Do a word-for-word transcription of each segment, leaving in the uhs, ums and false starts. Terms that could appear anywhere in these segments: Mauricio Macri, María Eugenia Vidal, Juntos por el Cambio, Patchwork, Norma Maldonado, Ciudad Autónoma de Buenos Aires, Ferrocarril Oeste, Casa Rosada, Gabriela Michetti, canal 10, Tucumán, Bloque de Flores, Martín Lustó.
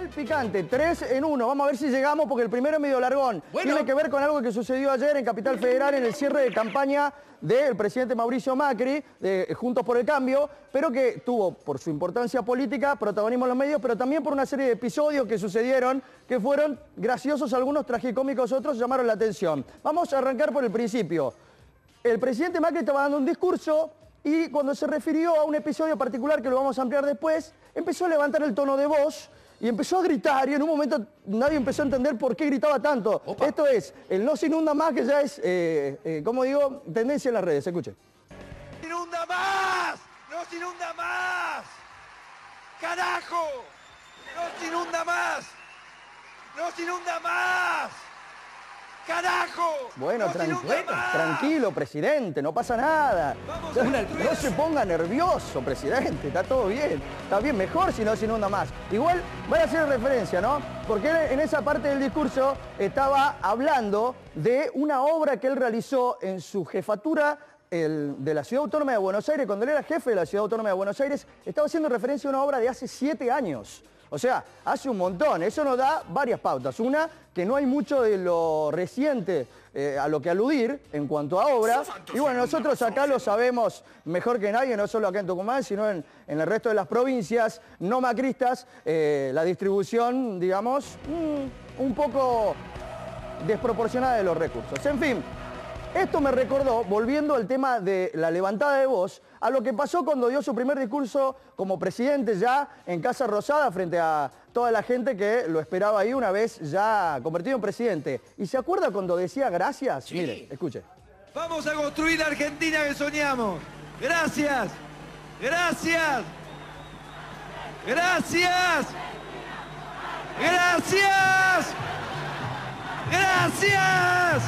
Sal picante, tres en uno. Vamos a ver si llegamos porque el primero es medio largón. Bueno. Tiene que ver con algo que sucedió ayer en Capital Federal en el cierre de campaña del presidente Mauricio Macri, de Juntos por el Cambio, pero que tuvo, por su importancia política, protagonismo en los medios, pero también por una serie de episodios que sucedieron, que fueron graciosos algunos, tragicómicos otros, llamaron la atención. Vamos a arrancar por el principio. El presidente Macri estaba dando un discurso y cuando se refirió a un episodio particular, que lo vamos a ampliar después, empezó a levantar el tono de voz y empezó a gritar, y en un momento nadie empezó a entender por qué gritaba tanto. Opa. Esto es, el no se inunda más, que ya es, eh, eh, como digo, tendencia en las redes. Escuchen. ¡No se inunda más! ¡No se inunda más! ¡Carajo! ¡No se inunda más! ¡No se inunda más! ¡Carajo! Bueno, no tranquilo, tranquilo, presidente, no pasa nada. Vamos no, no se ponga nervioso, presidente, está todo bien. Está bien, mejor si no se inunda más. Igual, voy a hacer referencia, ¿no? Porque él, en esa parte del discurso estaba hablando de una obra que él realizó en su jefatura el, de la Ciudad Autónoma de Buenos Aires. Cuando él era jefe de la Ciudad Autónoma de Buenos Aires, estaba haciendo referencia a una obra de hace siete años. O sea, hace un montón. Eso nos da varias pautas. Una, que no hay mucho de lo reciente eh, a lo que aludir en cuanto a obra. Y bueno, nosotros acá lo sabemos mejor que nadie, no solo acá en Tucumán, sino en, en el resto de las provincias no macristas. Eh, la distribución, digamos, un poco desproporcionada de los recursos. En fin, esto me recordó, volviendo al tema de la levantada de voz, a lo que pasó cuando dio su primer discurso como presidente ya en Casa Rosada frente a toda la gente que lo esperaba ahí una vez ya convertido en presidente. ¿Y se acuerda cuando decía gracias? Sí. Mire, escuche. Vamos a construir la Argentina que soñamos. Gracias. Gracias. Gracias. Gracias. Gracias.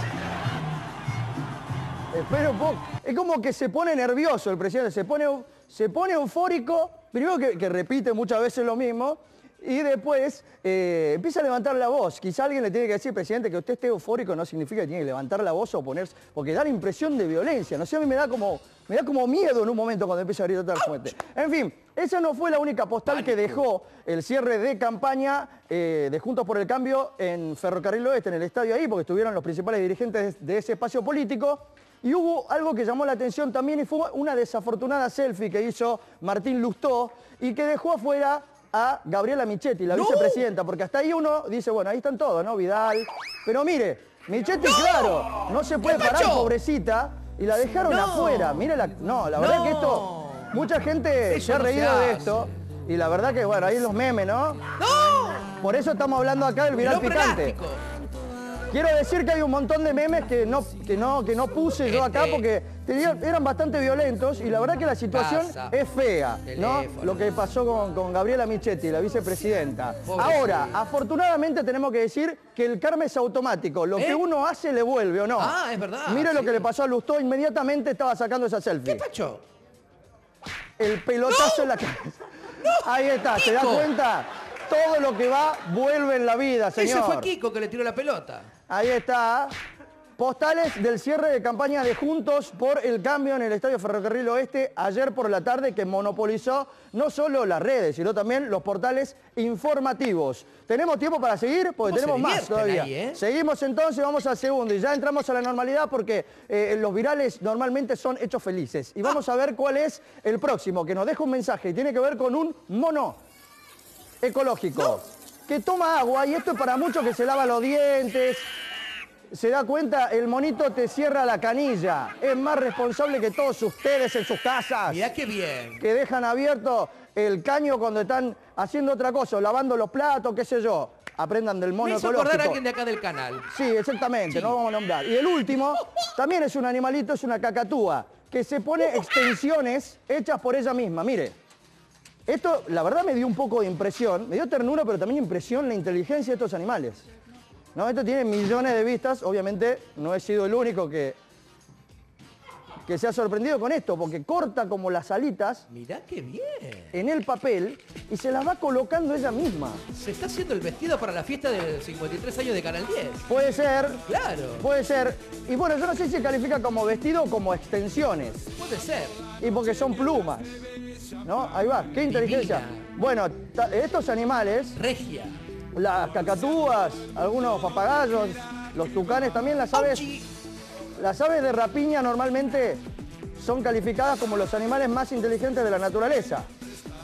Espera un poco. Es como que se pone nervioso el presidente, se pone, se pone eufórico, primero que, que repite muchas veces lo mismo, y después eh, empieza a levantar la voz. Quizá alguien le tiene que decir, presidente, que usted esté eufórico no significa que tiene que levantar la voz o ponerse, porque da la impresión de violencia. No sé, a mí me da como, me da como miedo en un momento cuando empieza a gritar fuerte. En fin, esa no fue la única postal que dejó el cierre de campaña eh, de Juntos por el Cambio en Ferrocarril Oeste, en el estadio ahí, porque estuvieron los principales dirigentes de ese espacio político. Y hubo algo que llamó la atención también y fue una desafortunada selfie que hizo Martín Lustó y que dejó afuera a Gabriela Michetti, la ¡No! vicepresidenta, porque hasta ahí uno dice, bueno, ahí están todos, ¿no? Vidal. Pero mire, Michetti, ¡No! claro, no se puede parar, macho? Pobrecita, y la dejaron ¡No! afuera. Mire la... No, la verdad ¡No! que esto... Mucha gente se ha reído de esto y la verdad que, bueno, ahí los memes, ¿no? ¡No! Por eso estamos hablando acá del viral picante. Quiero decir que hay un montón de memes que no, que no, que no puse yo acá porque eran bastante violentos y la verdad que la situación es fea, ¿no? Lo que pasó con, con Gabriela Michetti, la vicepresidenta. Ahora, afortunadamente tenemos que decir que el karma es automático. Lo que uno hace le vuelve, ¿o no? Ah, es verdad. Mire lo que le pasó a Lustó, inmediatamente estaba sacando esa selfie. ¿Qué pacho? El pelotazo en la cabeza. Ahí está, ¿se da cuenta? Todo lo que va, vuelve en la vida, señor. Ese fue Kiko que le tiró la pelota. Ahí está. Postales del cierre de campaña de Juntos por el Cambio en el Estadio Ferrocarril Oeste ayer por la tarde, que monopolizó no solo las redes, sino también los portales informativos. ¿Tenemos tiempo para seguir? Porque tenemos más todavía. Ahí, ¿eh? Seguimos entonces, vamos al segundo y ya entramos a la normalidad porque eh, los virales normalmente son hechos felices. Y vamos ah. a ver cuál es el próximo, que nos deja un mensaje y tiene que ver con un mono ecológico, no. que toma agua, y esto es para muchos que se lava los dientes, se da cuenta, el monito te cierra la canilla, es más responsable que todos ustedes en sus casas. Mirá qué bien. Que dejan abierto el caño cuando están haciendo otra cosa, lavando los platos, qué sé yo. Aprendan del mono ecológico. Me hizo acordar a alguien de acá del canal. Sí, exactamente, sí. No vamos a nombrar. Y el último, también es un animalito, es una cacatúa, que se pone extensiones hechas por ella misma, mire. Esto, la verdad, me dio un poco de impresión, me dio ternura, pero también impresión la inteligencia de estos animales. No, esto tiene millones de vistas, obviamente no he sido el único que, que se ha sorprendido con esto, porque corta como las alitas. Mirá qué bien. En el papel y se las va colocando ella misma. Se está haciendo el vestido para la fiesta del cincuenta y tres años de Canal diez. Puede ser. Claro. Puede ser. Y bueno, yo no sé si califica como vestido o como extensiones. Puede ser. Y porque son plumas. ¿No? Ahí va, qué inteligencia. Divina. Bueno, estos animales... Regia. Las cacatúas, algunos papagayos, los tucanes, también las aves... Ouchi. Las aves de rapiña normalmente son calificadas como los animales más inteligentes de la naturaleza,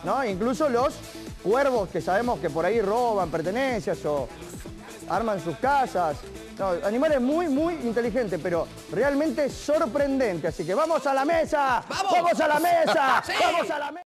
¿no? Incluso los cuervos, que sabemos que por ahí roban pertenencias o arman sus casas. No, animales muy, muy inteligentes, pero realmente sorprendentes. Así que vamos a la mesa, vamos, vamos a la mesa, sí. vamos a la mesa.